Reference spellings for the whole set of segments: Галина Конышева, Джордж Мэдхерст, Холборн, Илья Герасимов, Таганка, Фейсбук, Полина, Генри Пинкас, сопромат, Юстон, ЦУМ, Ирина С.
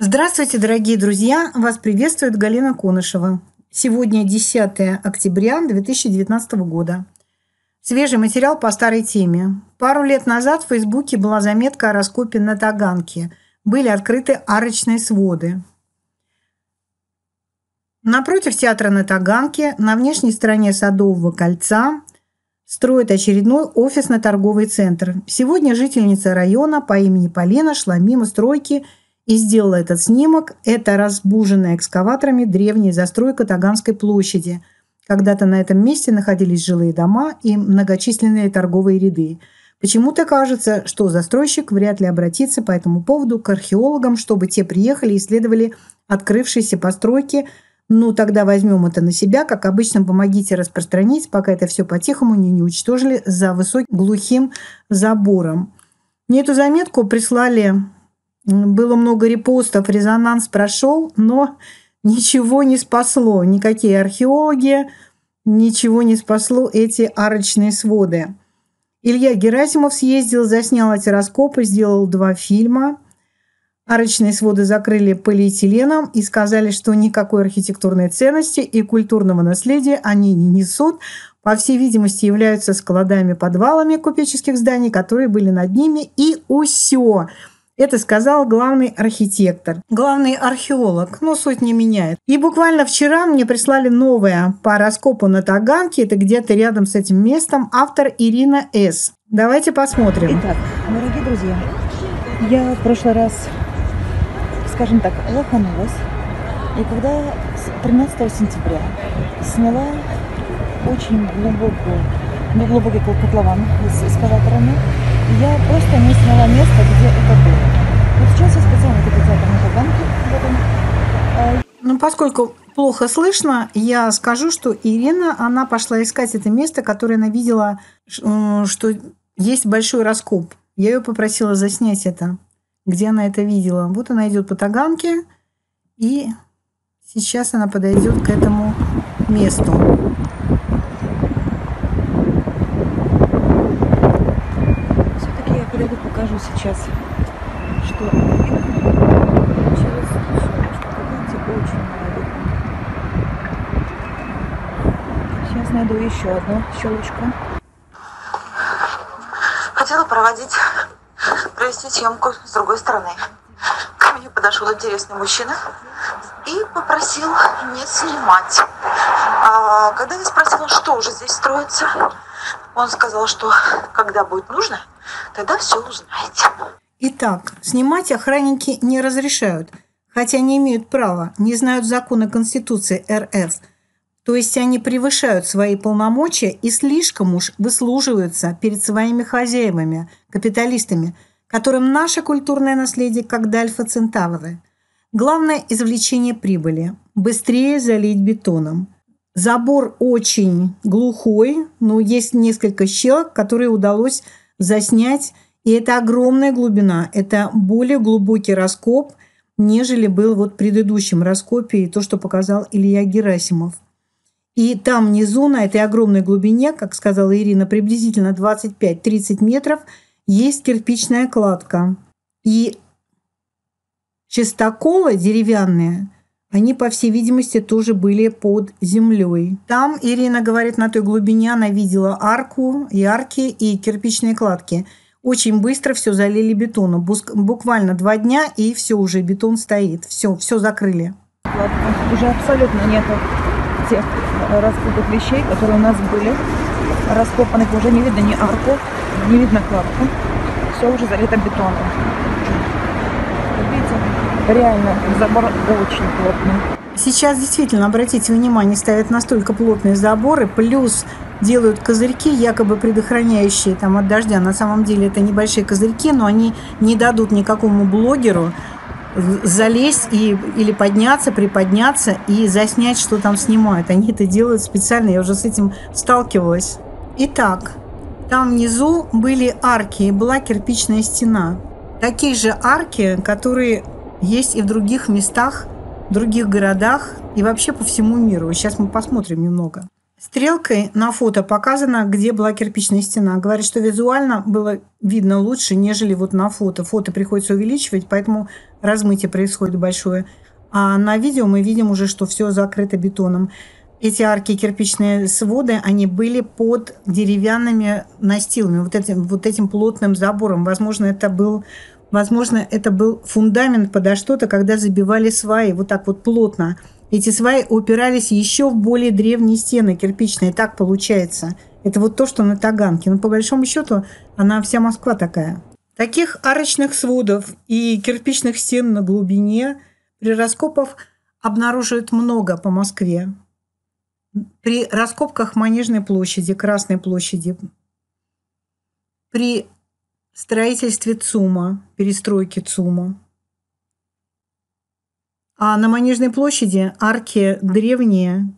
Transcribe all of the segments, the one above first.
Здравствуйте, дорогие друзья! Вас приветствует Галина Конышева. Сегодня 10 октября 2019 года. Свежий материал по старой теме. Пару лет назад в Фейсбуке была заметка о раскопе на Таганке. Были открыты арочные своды. Напротив театра на Таганке, на внешней стороне Садового кольца, строит очередной офисно-торговый центр. Сегодня жительница района по имени Полина шла мимо стройки и сделала этот снимок. Это разбуженная экскаваторами древняя застройка Таганской площади. Когда-то на этом месте находились жилые дома и многочисленные торговые ряды. Почему-то кажется, что застройщик вряд ли обратится по этому поводу к археологам, чтобы те приехали и исследовали открывшиеся постройки. Ну, тогда возьмем это на себя. Как обычно, помогите распространить, пока это все по-тихому не уничтожили за высоким глухим забором. Мне эту заметку прислали... Было много репостов, резонанс прошел, но ничего не спасло. Никакие археологи, ничего не спасло эти арочные своды. Илья Герасимов съездил, заснял эти раскопы, сделал 2 фильма. Арочные своды закрыли полиэтиленом и сказали, что никакой архитектурной ценности и культурного наследия они не несут. По всей видимости, являются складами-подвалами купеческих зданий, которые были над ними, и усё. Это сказал главный архитектор, главный археолог, но суть не меняет. И буквально вчера мне прислали новое по раскопу на Таганке, это где-то рядом с этим местом, автор Ирина С. Давайте посмотрим. Итак, дорогие друзья, я в прошлый раз, скажем так, лоханулась. И когда 13 сентября сняла очень глубокий котлован с эскалаторами, я просто не сняла место, где это было. Вот сейчас я специально записала на Таганке. Ну, поскольку плохо слышно, я скажу, что Ирина, она пошла искать это место, которое она видела, что есть большой раскоп. Я ее попросила заснять это, где она это видела. Вот она идет по Таганке, и сейчас она подойдет к этому месту. Покажу сейчас, что через щелочку. Сейчас найду еще одну щелочку. Хотела провести съемку с другой стороны. Ко мне подошел интересный мужчина и попросил не снимать. А когда я спросила, что уже здесь строится, он сказал, что когда будет нужно, тогда все узнаете. Итак, снимать охранники не разрешают, хотя не имеют права, не знают законы Конституции РФ. То есть они превышают свои полномочия и слишком уж выслуживаются перед своими хозяевами, капиталистами, которым наше культурное наследие как Дельфа-Центавры. Главное – извлечение прибыли. Быстрее залить бетоном. Забор очень глухой, но есть несколько щелок, которые удалось заснять. И это огромная глубина. Это более глубокий раскоп, нежели был вот в предыдущем раскопе, и то, что показал Илья Герасимов. И там внизу, на этой огромной глубине, как сказала Ирина, приблизительно 25-30 метров, есть кирпичная кладка. И частоколы деревянные, они, по всей видимости, тоже были под землей. Там, Ирина говорит, на той глубине она видела арку, и арки, и кирпичные кладки. Очень быстро все залили бетоном. Буквально 2 дня, и все уже, бетон стоит. Все закрыли. Уже абсолютно нету тех раскопанных вещей, которые у нас были. Раскопанных уже не видно ни арку, не видно кладку. Все уже залито бетоном. Реально, забор очень плотный. Сейчас действительно, обратите внимание, ставят настолько плотные заборы, плюс делают козырьки, якобы предохраняющие там от дождя. На самом деле это небольшие козырьки, но они не дадут никакому блогеру залезть или подняться, приподняться и заснять, что там снимают. Они это делают специально, я уже с этим сталкивалась. Итак, там внизу были арки и была кирпичная стена. Такие же арки, которые... есть и в других местах, в других городах и вообще по всему миру. Сейчас мы посмотрим немного. Стрелкой на фото показано, где была кирпичная стена. Говорят, что визуально было видно лучше, нежели вот на фото. Фото приходится увеличивать, поэтому размытие происходит большое. А на видео мы видим уже, что все закрыто бетоном. Эти арки, кирпичные своды, они были под деревянными настилами, вот этим плотным забором. Возможно, это был фундамент подо что-то, когда забивали сваи вот так вот плотно. Эти сваи упирались еще в более древние стены кирпичные. Так получается. Это вот то, что на Таганке. Но по большому счету она вся Москва такая. Таких арочных сводов и кирпичных стен на глубине при раскопах обнаруживают много по Москве. При раскопках Манежной площади, Красной площади, при строительстве ЦУМа, перестройке ЦУМа. А на Манежной площади арки древние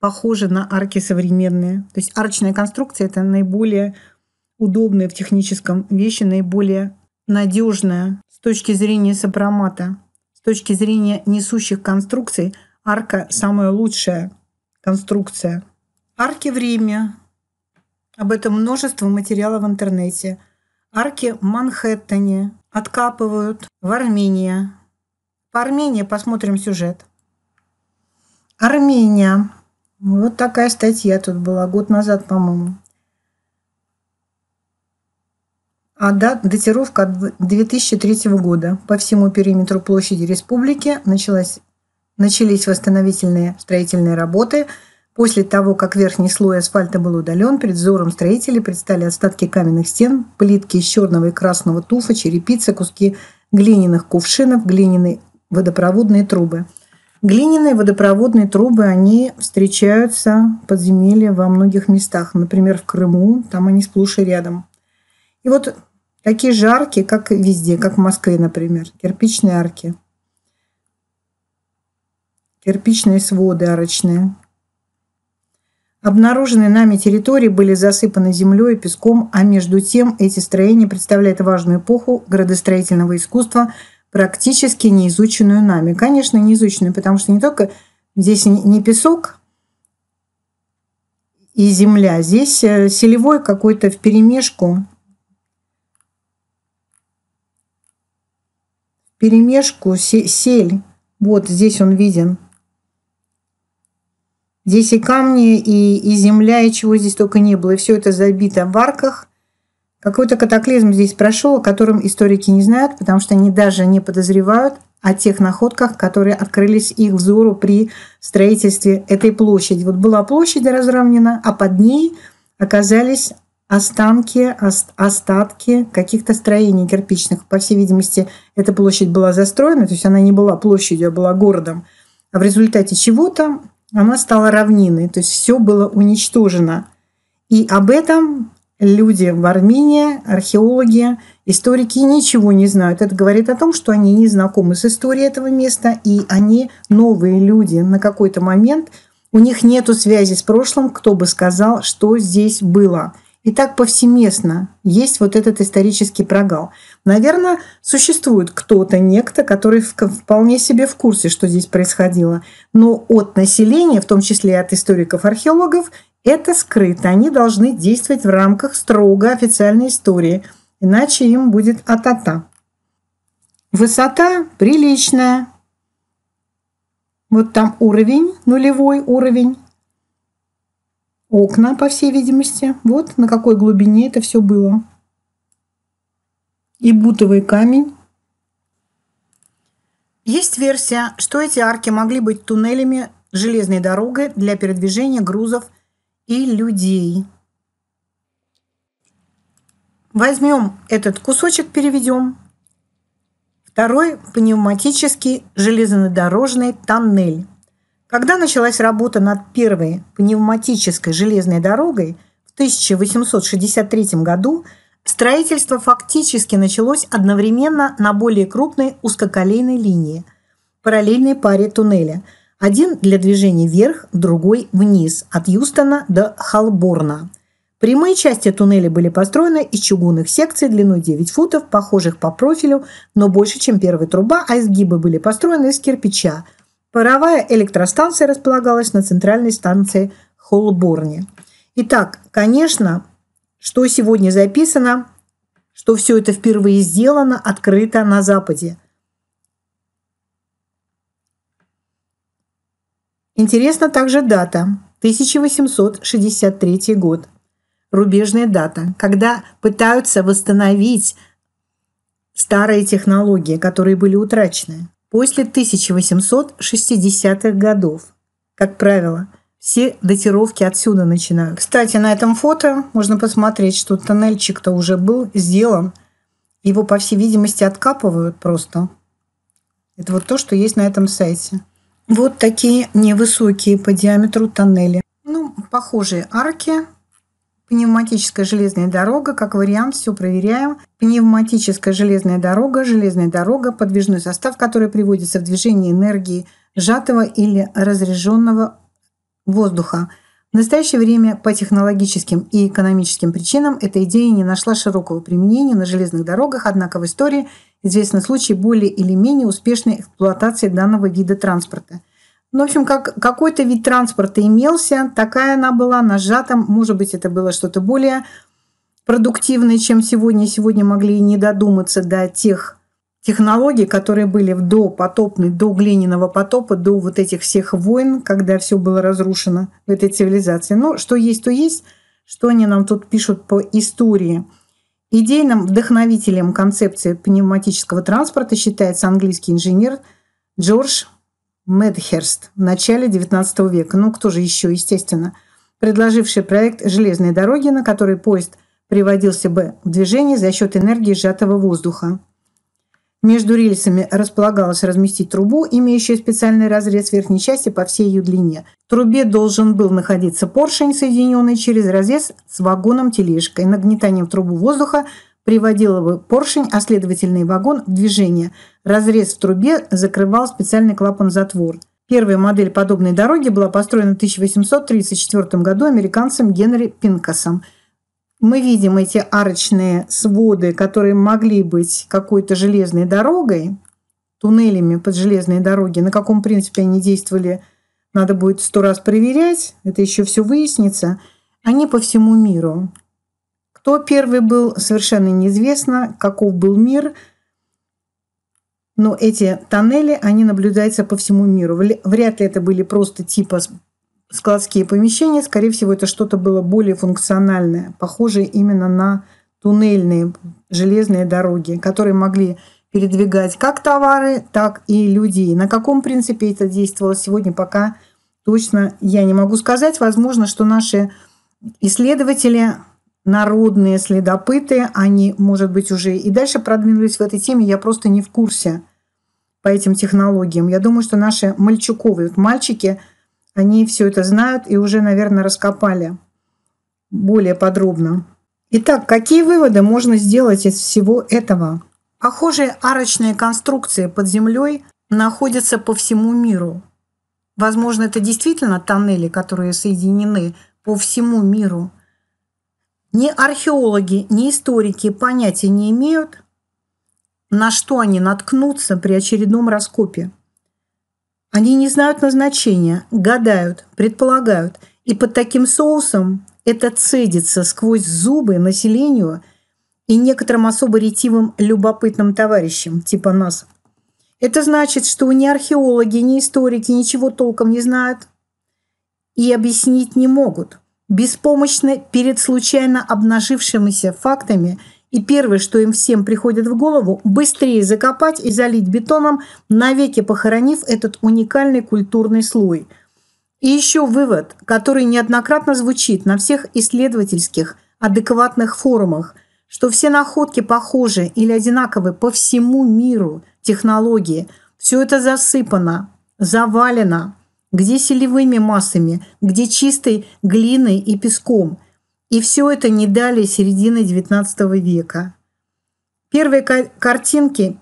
похожи на арки современные. То есть арочная конструкция – это наиболее удобная в техническом вещи, наиболее надежная с точки зрения сопромата, с точки зрения несущих конструкций. Арка – самая лучшая конструкция. Арки в Риме. Об этом множество материалов в интернете. Арки в Манхэттене откапывают в Армении. По Армении посмотрим сюжет. Армения. Вот такая статья тут была год назад, по-моему. А датировка от 2003 года. По всему периметру площади республики начались восстановительные строительные работы. После того, как верхний слой асфальта был удален, перед взором строителей предстали остатки каменных стен, плитки из черного и красного туфа, черепица, куски глиняных кувшинов, глиняные водопроводные трубы. Глиняные водопроводные трубы, они встречаются в подземелье во многих местах. Например, в Крыму, там они сплошь и рядом. И вот такие же арки, как и везде, как в Москве, например, кирпичные арки. Кирпичные своды арочные. Обнаруженные нами территории были засыпаны землей и песком, а между тем эти строения представляют важную эпоху градостроительного искусства, практически неизученную нами. Конечно, неизученную, потому что не только здесь не песок и земля, здесь селевой какой-то вперемешку сель. Вот здесь он виден. Здесь и камни, и земля, и чего здесь только не было. И все это забито в арках. Какой-то катаклизм здесь прошел, о котором историки не знают, потому что они даже не подозревают о тех находках, которые открылись их взору при строительстве этой площади. Вот была площадь разровнена, а под ней оказались остатки каких-то строений кирпичных. По всей видимости, эта площадь была застроена, то есть она не была площадью, а была городом. А в результате чего-то она стала равниной, то есть все было уничтожено. И об этом люди в Армении, археологи, историки ничего не знают. Это говорит о том, что они не знакомы с историей этого места, и они новые люди. На какой-то момент у них нет связи с прошлым, кто бы сказал, что здесь было. И так повсеместно есть вот этот исторический прогал. Наверное, существует кто-то, некто, который вполне себе в курсе, что здесь происходило. Но от населения, в том числе и от историков-археологов, это скрыто. Они должны действовать в рамках строго официальной истории, иначе им будет а-та-та. Высота приличная. Вот там уровень, нулевой уровень. Окна, по всей видимости. Вот на какой глубине это все было. И бутовый камень. Есть версия, что эти арки могли быть туннелями железной дороги для передвижения грузов и людей. Возьмем этот кусочек, переведем. Второй пневматический железнодорожный тоннель. Когда началась работа над первой пневматической железной дорогой в 1863 году, строительство фактически началось одновременно на более крупной узкоколейной линии, параллельной паре туннеля. Один для движения вверх, другой вниз, от Юстона до Холборна. Прямые части туннеля были построены из чугунных секций длиной 9 футов, похожих по профилю, но больше, чем первая труба, а изгибы были построены из кирпича. Паровая электростанция располагалась на центральной станции Холборне. Итак, конечно, что сегодня записано, что все это впервые сделано, открыто на Западе. Интересна также дата – 1863 год. Рубежная дата, когда пытаются восстановить старые технологии, которые были утрачены. После 1860-х годов, как правило, все датировки отсюда начинают. Кстати, на этом фото можно посмотреть, что тоннельчик-то уже был сделан. Его, по всей видимости, откапывают просто. Это вот то, что есть на этом сайте. Вот такие невысокие по диаметру тоннели. Ну, похожие арки. Пневматическая железная дорога, как вариант, все проверяем. Пневматическая железная дорога, подвижной состав, который приводится в движение энергии сжатого или разреженного воздуха. В настоящее время по технологическим и экономическим причинам эта идея не нашла широкого применения на железных дорогах, однако в истории известны случаи более или менее успешной эксплуатации данного вида транспорта. Ну, в общем, как какой-то вид транспорта имелся, такая она была на сжатом. Может быть, это было что-то более продуктивное, чем сегодня. Сегодня могли не додуматься до тех технологий, которые были в допотопной, до глиняного потопа, до вот этих всех войн, когда все было разрушено в этой цивилизации. Но что есть, то есть. Что они нам тут пишут по истории. Идейным вдохновителем концепции пневматического транспорта считается английский инженер Джордж Мэдхерст в начале XIX века, ну кто же еще, естественно, предложивший проект железной дороги, на которой поезд приводился бы в движение за счет энергии сжатого воздуха. Между рельсами располагалось разместить трубу, имеющую специальный разрез верхней части по всей ее длине. В трубе должен был находиться поршень, соединенный через разрез с вагоном-тележкой. Нагнетанием в трубу воздуха приводило бы поршень, а следовательно и вагон, в движение. Разрез в трубе закрывал специальный клапан-затвор. Первая модель подобной дороги была построена в 1834 году американцем Генри Пинкасом. Мы видим эти арочные своды, которые могли быть какой-то железной дорогой, туннелями под железные дороги. На каком принципе они действовали, надо будет 100 раз проверять. Это еще все выяснится. Они по всему миру. Кто первый был, совершенно неизвестно, каков был мир. Но эти тоннели, они наблюдаются по всему миру. Вряд ли это были просто типа складские помещения. Скорее всего, это что-то было более функциональное, похожее именно на туннельные железные дороги, которые могли передвигать как товары, так и людей. На каком принципе это действовало сегодня, пока точно я не могу сказать. Возможно, что наши исследователи... Народные следопыты, они, может быть, уже и дальше продвинулись в этой теме, я просто не в курсе по этим технологиям. Я думаю, что наши мальчуковые, вот мальчики, они все это знают и уже, наверное, раскопали более подробно. Итак, какие выводы можно сделать из всего этого? Похожие арочные конструкции под землей находятся по всему миру. Возможно, это действительно тоннели, которые соединены по всему миру. Ни археологи, ни историки понятия не имеют, на что они наткнутся при очередном раскопе. Они не знают назначения, гадают, предполагают. И под таким соусом это цедится сквозь зубы населению и некоторым особо ретивым любопытным товарищам, типа нас. Это значит, что ни археологи, ни историки ничего толком не знают и объяснить не могут. Беспомощны перед случайно обнажившимися фактами, и первое, что им всем приходит в голову, быстрее закопать и залить бетоном, навеки похоронив этот уникальный культурный слой. И еще вывод, который неоднократно звучит на всех исследовательских адекватных форумах, что все находки похожи или одинаковы по всему миру технологии. Все это засыпано, завалено. Где селевыми массами, где чистой глиной и песком. И все это не далее середины XIX века. Первые картинки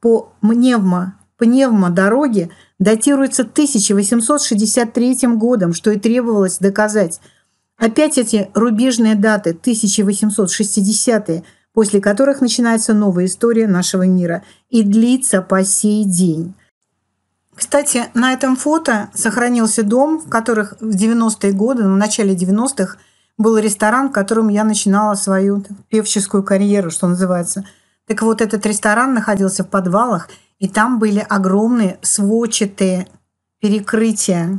по пневмодороге датируются 1863 годом, что и требовалось доказать. Опять эти рубежные даты 1860-е, после которых начинается новая история нашего мира и длится по сей день. Кстати, на этом фото сохранился дом, в которых в 90-е годы, в начале 90-х, был ресторан, в котором я начинала свою певческую карьеру, что называется. Так вот, этот ресторан находился в подвалах, и там были огромные сводчатые перекрытия.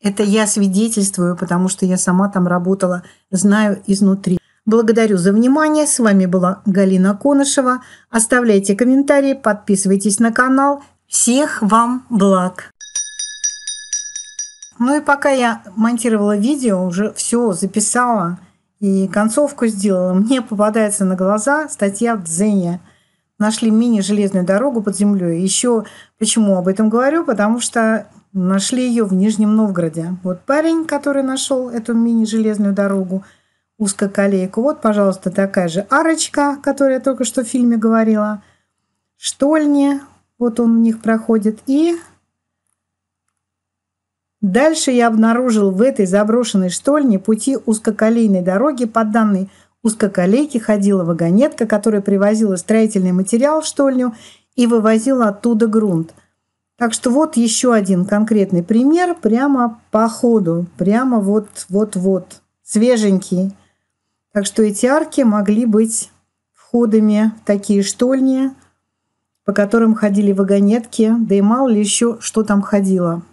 Это я свидетельствую, потому что я сама там работала, знаю изнутри. Благодарю за внимание. С вами была Галина Конышева. Оставляйте комментарии, подписывайтесь на канал. Всех вам благ! Ну и пока я монтировала видео, уже все записала и концовку сделала, мне попадается на глаза статья в Дзене. Нашли мини-железную дорогу под землей. Еще почему об этом говорю? Потому что нашли ее в Нижнем Новгороде. Вот парень, который нашел эту мини-железную дорогу, узкоколейку. Вот, пожалуйста, такая же арочка, о которой я только что в фильме говорила. Штольни. Вот он у них проходит. И дальше я обнаружил в этой заброшенной штольне пути узкоколейной дороги. По данной узкоколейке ходила вагонетка, которая привозила строительный материал в штольню и вывозила оттуда грунт. Так что вот еще один конкретный пример прямо по ходу. Прямо вот-вот-вот. Свеженький. Так что эти арки могли быть входами в такие штольни, по которым ходили вагонетки, да и мало ли еще что там ходило.